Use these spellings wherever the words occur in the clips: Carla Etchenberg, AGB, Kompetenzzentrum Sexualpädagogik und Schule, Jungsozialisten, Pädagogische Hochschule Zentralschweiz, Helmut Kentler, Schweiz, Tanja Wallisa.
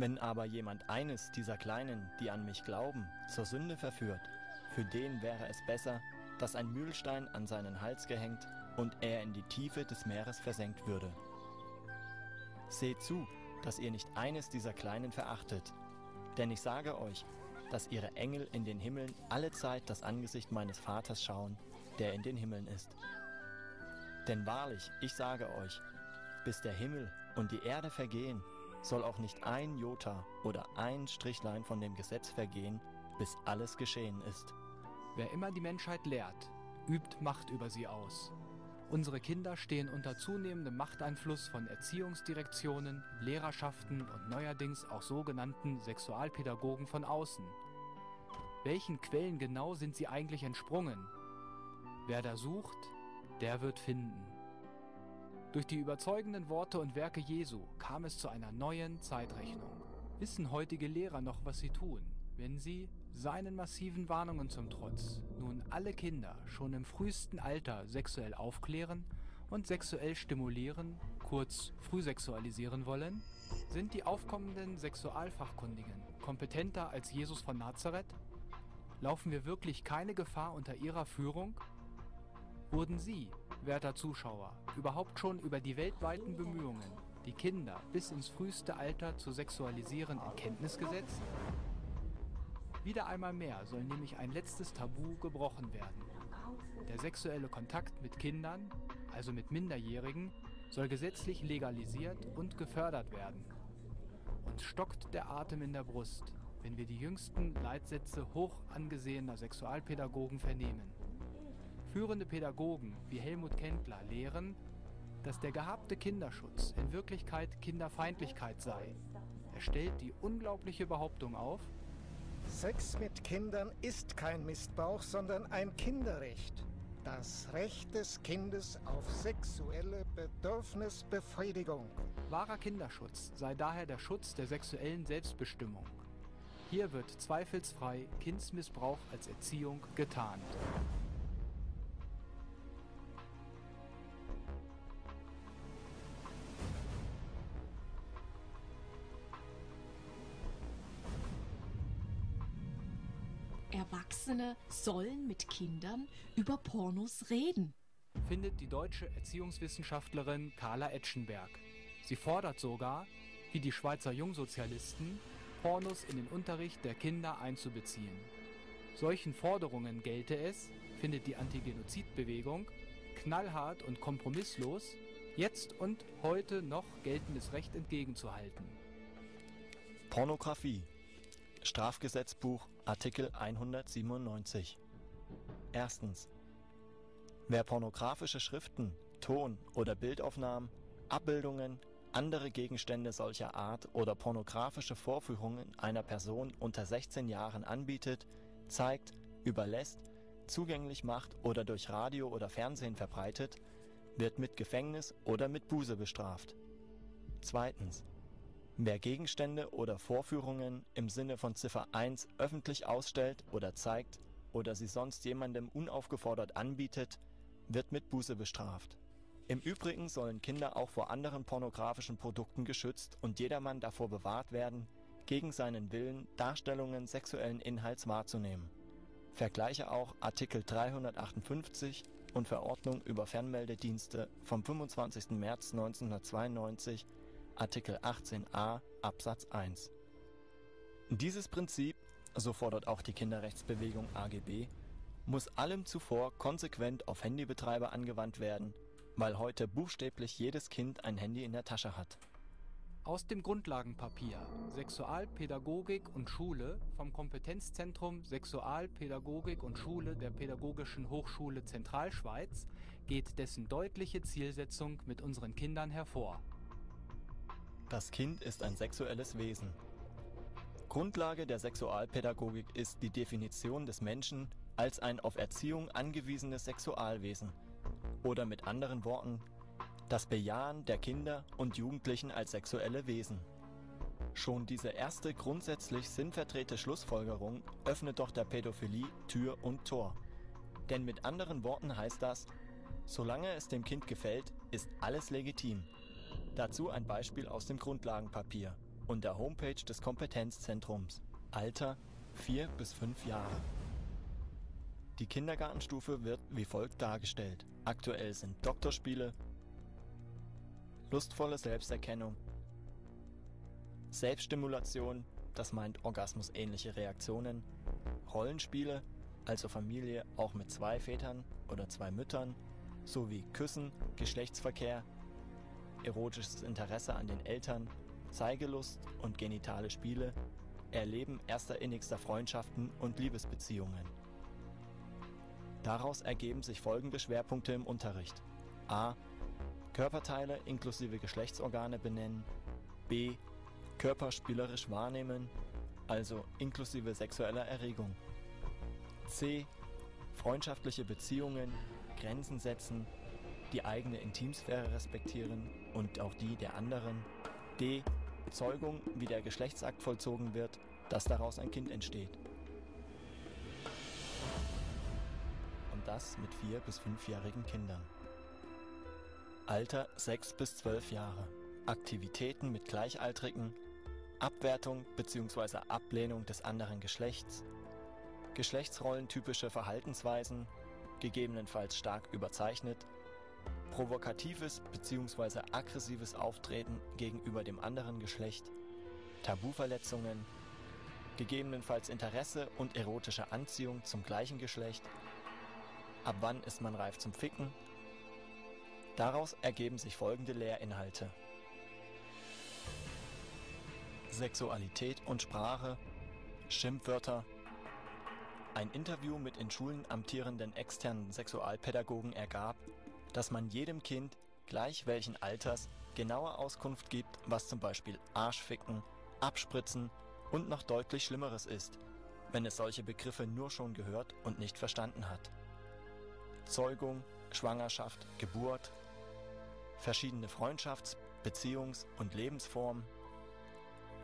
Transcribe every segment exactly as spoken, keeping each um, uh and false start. Wenn aber jemand eines dieser Kleinen, die an mich glauben, zur Sünde verführt, für den wäre es besser, dass ein Mühlstein an seinen Hals gehängt und er in die Tiefe des Meeres versenkt würde. Seht zu, dass ihr nicht eines dieser Kleinen verachtet, denn ich sage euch, dass ihre Engel in den Himmeln allezeit das Angesicht meines Vaters schauen, der in den Himmeln ist. Denn wahrlich, ich sage euch, bis der Himmel und die Erde vergehen, soll auch nicht ein Jota oder ein Strichlein von dem Gesetz vergehen, bis alles geschehen ist. Wer immer die Menschheit lehrt, übt Macht über sie aus. Unsere Kinder stehen unter zunehmendem Machteinfluss von Erziehungsdirektionen, Lehrerschaften und neuerdings auch sogenannten Sexualpädagogen von außen. Welchen Quellen genau sind sie eigentlich entsprungen? Wer da sucht, der wird finden. Durch die überzeugenden Worte und Werke Jesu kam es zu einer neuen Zeitrechnung. Wissen heutige Lehrer noch, was sie tun, wenn sie, seinen massiven Warnungen zum Trotz, nun alle Kinder schon im frühesten Alter sexuell aufklären und sexuell stimulieren, kurz frühsexualisieren wollen? Sind die aufkommenden Sexualfachkundigen kompetenter als Jesus von Nazareth? Laufen wir wirklich keine Gefahr unter ihrer Führung? Wurden Sie, werter Zuschauer, überhaupt schon über die weltweiten Bemühungen, die Kinder bis ins früheste Alter zu sexualisieren, in Kenntnis gesetzt? Wieder einmal mehr soll nämlich ein letztes Tabu gebrochen werden. Der sexuelle Kontakt mit Kindern, also mit Minderjährigen, soll gesetzlich legalisiert und gefördert werden. Uns stockt der Atem in der Brust, wenn wir die jüngsten Leitsätze hoch angesehener Sexualpädagogen vernehmen. Führende Pädagogen wie Helmut Kentler lehren, dass der gehabte Kinderschutz in Wirklichkeit Kinderfeindlichkeit sei. Er stellt die unglaubliche Behauptung auf: Sex mit Kindern ist kein Missbrauch, sondern ein Kinderrecht. Das Recht des Kindes auf sexuelle Bedürfnisbefriedigung. Wahrer Kinderschutz sei daher der Schutz der sexuellen Selbstbestimmung. Hier wird zweifelsfrei Kindsmissbrauch als Erziehung getarnt. Erwachsene sollen mit Kindern über Pornos reden, findet die deutsche Erziehungswissenschaftlerin Carla Etchenberg. Sie fordert sogar, wie die Schweizer Jungsozialisten, Pornos in den Unterricht der Kinder einzubeziehen. Solchen Forderungen gelte es, findet die Antigenozidbewegung, knallhart und kompromisslos, jetzt und heute noch geltendes Recht entgegenzuhalten. Pornografie. Strafgesetzbuch, Artikel einhundertsiebenundneunzig. Erstens. Wer pornografische Schriften, Ton- oder Bildaufnahmen, Abbildungen, andere Gegenstände solcher Art oder pornografische Vorführungen einer Person unter sechzehn Jahren anbietet, zeigt, überlässt, zugänglich macht oder durch Radio oder Fernsehen verbreitet, wird mit Gefängnis oder mit Buße bestraft. Zweitens. Wer Gegenstände oder Vorführungen im Sinne von Ziffer eins öffentlich ausstellt oder zeigt oder sie sonst jemandem unaufgefordert anbietet, wird mit Buße bestraft. Im Übrigen sollen Kinder auch vor anderen pornografischen Produkten geschützt und jedermann davor bewahrt werden, gegen seinen Willen Darstellungen sexuellen Inhalts wahrzunehmen. Vergleiche auch Artikel dreihundertachtundfünfzig und Verordnung über Fernmeldedienste vom fünfundzwanzigsten März neunzehnhundertzweiundneunzig, Artikel achtzehn a Absatz eins. Dieses Prinzip, so fordert auch die Kinderrechtsbewegung A G B, muss allem zuvor konsequent auf Handybetreiber angewandt werden, weil heute buchstäblich jedes Kind ein Handy in der Tasche hat. Aus dem Grundlagenpapier Sexualpädagogik und Schule vom Kompetenzzentrum Sexualpädagogik und Schule der Pädagogischen Hochschule Zentralschweiz geht dessen deutliche Zielsetzung mit unseren Kindern hervor. Das Kind ist ein sexuelles Wesen. Grundlage der Sexualpädagogik ist die Definition des Menschen als ein auf Erziehung angewiesenes Sexualwesen oder mit anderen Worten das Bejahen der Kinder und Jugendlichen als sexuelle Wesen. Schon diese erste grundsätzlich sinnvertretende Schlussfolgerung öffnet doch der Pädophilie Tür und Tor. Denn mit anderen Worten heißt das, solange es dem Kind gefällt, ist alles legitim. Dazu ein Beispiel aus dem Grundlagenpapier und der Homepage des Kompetenzzentrums. Alter vier bis fünf Jahre. Die Kindergartenstufe wird wie folgt dargestellt. Aktuell sind Doktorspiele, lustvolle Selbsterkennung, Selbststimulation, das meint orgasmusähnliche Reaktionen, Rollenspiele, also Familie auch mit zwei Vätern oder zwei Müttern, sowie Küssen, Geschlechtsverkehr, erotisches Interesse an den Eltern, Zeigelust und genitale Spiele, Erleben erster innigster Freundschaften und Liebesbeziehungen. Daraus ergeben sich folgende Schwerpunkte im Unterricht. A. Körperteile inklusive Geschlechtsorgane benennen. B. Körper spielerisch wahrnehmen, also inklusive sexueller Erregung. C. Freundschaftliche Beziehungen, Grenzen setzen, die eigene Intimsphäre respektieren und auch die der anderen. D. Zeugung, wie der Geschlechtsakt vollzogen wird, dass daraus ein Kind entsteht. Und das mit vier- bis fünfjährigen Kindern. Alter sechs bis zwölf Jahre. Aktivitäten mit Gleichaltrigen, Abwertung bzw. Ablehnung des anderen Geschlechts, geschlechtsrollentypische Verhaltensweisen, gegebenenfalls stark überzeichnet, provokatives bzw. aggressives Auftreten gegenüber dem anderen Geschlecht, Tabuverletzungen, gegebenenfalls Interesse und erotische Anziehung zum gleichen Geschlecht, ab wann ist man reif zum Ficken? Daraus ergeben sich folgende Lehrinhalte: Sexualität und Sprache, Schimpfwörter, ein Interview mit in Schulen amtierenden externen Sexualpädagogen ergab, dass man jedem Kind, gleich welchen Alters, genaue Auskunft gibt, was zum Beispiel Arschficken, Abspritzen und noch deutlich Schlimmeres ist, wenn es solche Begriffe nur schon gehört und nicht verstanden hat. Zeugung, Schwangerschaft, Geburt, verschiedene Freundschafts-, Beziehungs- und Lebensformen.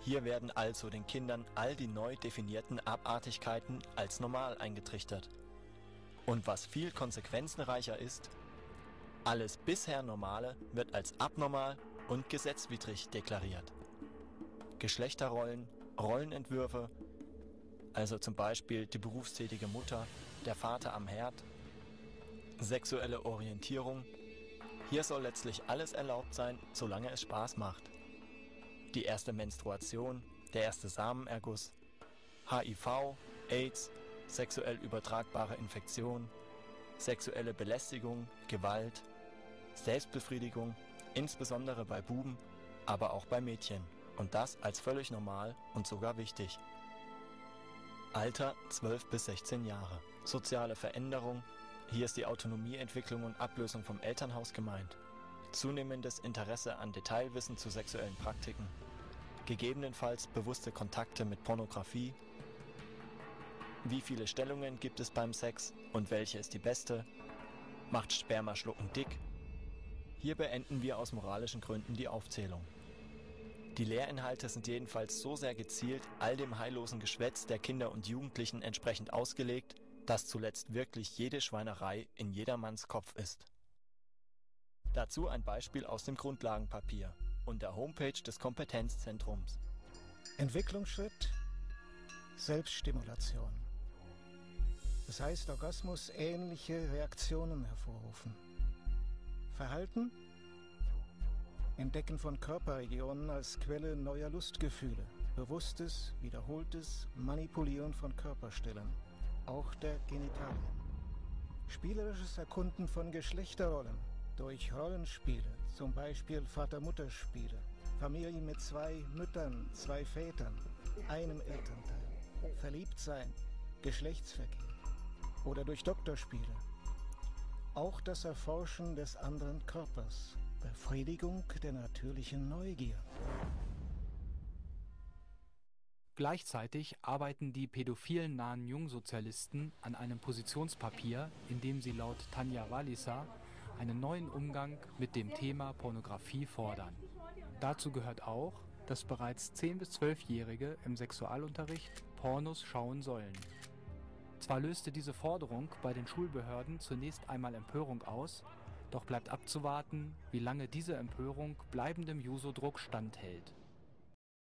Hier werden also den Kindern all die neu definierten Abartigkeiten als normal eingetrichtert. Und was viel konsequenzenreicher ist, alles bisher Normale wird als abnormal und gesetzwidrig deklariert. Geschlechterrollen, Rollenentwürfe, also zum Beispiel die berufstätige Mutter, der Vater am Herd, sexuelle Orientierung, hier soll letztlich alles erlaubt sein, solange es Spaß macht. Die erste Menstruation, der erste Samenerguss, H I V, AIDS, sexuell übertragbare Infektionen, sexuelle Belästigung, Gewalt, Selbstbefriedigung, insbesondere bei Buben, aber auch bei Mädchen. Und das als völlig normal und sogar wichtig. Alter zwölf bis sechzehn Jahre. Soziale Veränderung. Hier ist die Autonomieentwicklung und Ablösung vom Elternhaus gemeint. Zunehmendes Interesse an Detailwissen zu sexuellen Praktiken. Gegebenenfalls bewusste Kontakte mit Pornografie. Wie viele Stellungen gibt es beim Sex und welche ist die beste? Macht Spermaschlucken dick? Hier beenden wir aus moralischen Gründen die Aufzählung. Die Lehrinhalte sind jedenfalls so sehr gezielt all dem heillosen Geschwätz der Kinder und Jugendlichen entsprechend ausgelegt, dass zuletzt wirklich jede Schweinerei in jedermanns Kopf ist. Dazu ein Beispiel aus dem Grundlagenpapier und der Homepage des Kompetenzzentrums. Entwicklungsschritt: Selbststimulation. Das heißt, orgasmusähnliche Reaktionen hervorrufen. Verhalten: Entdecken von Körperregionen als Quelle neuer Lustgefühle. Bewusstes, wiederholtes Manipulieren von Körperstellen, auch der Genitalien. Spielerisches Erkunden von Geschlechterrollen durch Rollenspiele, zum Beispiel Vater-Mutter-Spiele, Familien mit zwei Müttern, zwei Vätern, einem Elternteil, Verliebtsein, Geschlechtsverkehr. Oder durch Doktorspiele. Auch das Erforschen des anderen Körpers. Befriedigung der natürlichen Neugier. Gleichzeitig arbeiten die pädophilen nahen Jungsozialisten an einem Positionspapier, in dem sie laut Tanja Wallisa einen neuen Umgang mit dem Thema Pornografie fordern. Dazu gehört auch, dass bereits zehn- bis zwölfjährige im Sexualunterricht Pornos schauen sollen. Zwar löste diese Forderung bei den Schulbehörden zunächst einmal Empörung aus, doch bleibt abzuwarten, wie lange diese Empörung bleibendem Juso-Druck standhält.